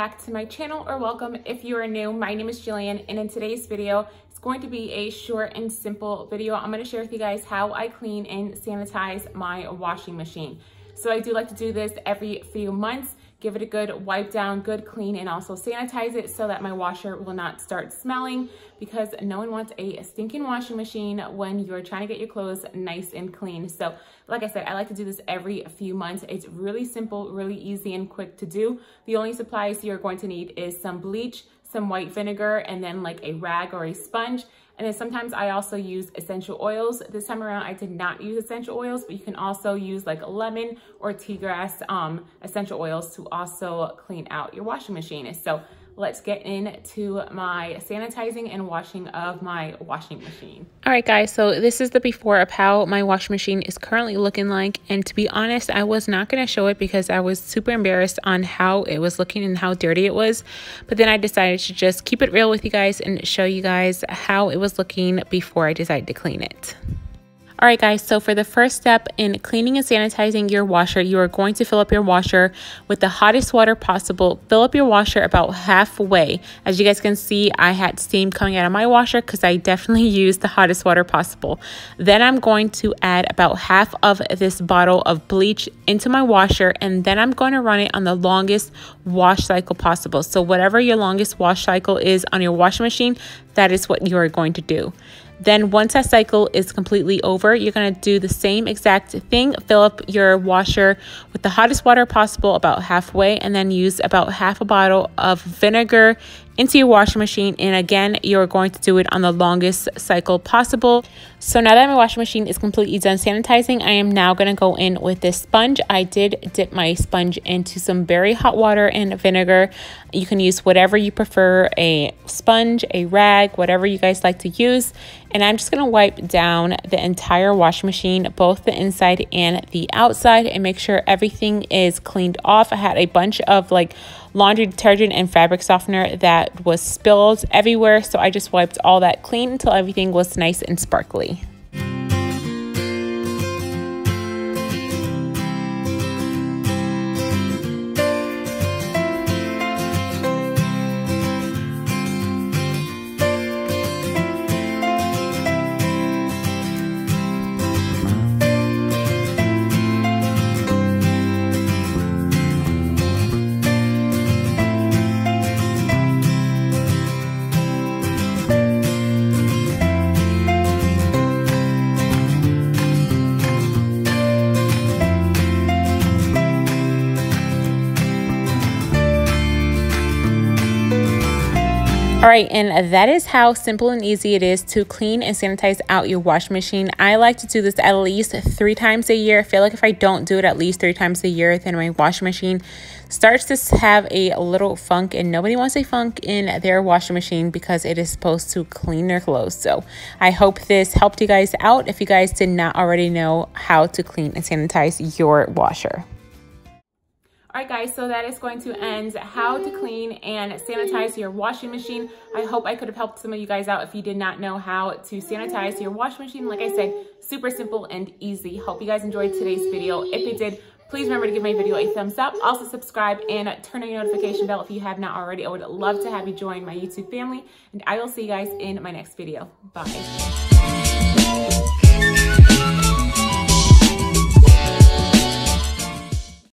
back to my channel, or welcome if you are new. My name is Jillian, and in today's video, it's going to be a short and simple video. I'm going to share with you guys how I clean and sanitize my washing machine. So I do like to do this every few months, give it a good wipe down, good clean, and also sanitize it so that my washer will not start smelling, because no one wants a stinking washing machine when you're trying to get your clothes nice and clean. So like I said, I like to do this every few months. It's really simple, really easy and quick to do. The only supplies you're going to need is some bleach, some white vinegar, and then like a rag or a sponge. And then sometimes I also use essential oils. This time around, I did not use essential oils, but you can also use like lemon or tea grass essential oils to also clean out your washing machine. So let's get into my sanitizing and washing of my washing machine. All right, guys, so this is the before of how my washing machine is currently looking like. And to be honest, I was not going to show it because I was super embarrassed on how it was looking and how dirty it was. But then I decided to just keep it real with you guys and show you guys how it was looking before I decided to clean it. All right, guys, so for the first step in cleaning and sanitizing your washer, you are going to fill up your washer with the hottest water possible. Fill up your washer about halfway. As you guys can see, I had steam coming out of my washer because I definitely used the hottest water possible. Then I'm going to add about half of this bottle of bleach into my washer, and then I'm going to run it on the longest wash cycle possible. So whatever your longest wash cycle is on your washing machine, that is what you are going to do. Then once that cycle is completely over, you're gonna do the same exact thing. Fill up your washer with the hottest water possible about halfway, and then use about half a bottle of vinegar into your washing machine. And again, you're going to do it on the longest cycle possible. So now that my washing machine is completely done sanitizing, I am now gonna go in with this sponge. I did dip my sponge into some very hot water and vinegar. You can use whatever you prefer, a sponge, a rag, whatever you guys like to use. And I'm just gonna wipe down the entire washing machine, both the inside and the outside, and make sure everything is cleaned off. I had a bunch of like laundry detergent and fabric softener that was spilled everywhere, so I just wiped all that clean until everything was nice and sparkly. All right, and that is how simple and easy it is to clean and sanitize out your washing machine. I like to do this at least 3 times a year. I feel like if I don't do it at least 3 times a year, then my washing machine starts to have a little funk, and nobody wants a funk in their washing machine because it is supposed to clean their clothes. So I hope this helped you guys out if you guys did not already know how to clean and sanitize your washer. All right, guys, so that is going to end how to clean and sanitize your washing machine. I hope I could have helped some of you guys out if you did not know how to sanitize your washing machine. Like I said, super simple and easy. Hope you guys enjoyed today's video. If you did, please remember to give my video a thumbs up. Also subscribe and turn on your notification bell if you have not already. I would love to have you join my YouTube family, and I will see you guys in my next video. Bye.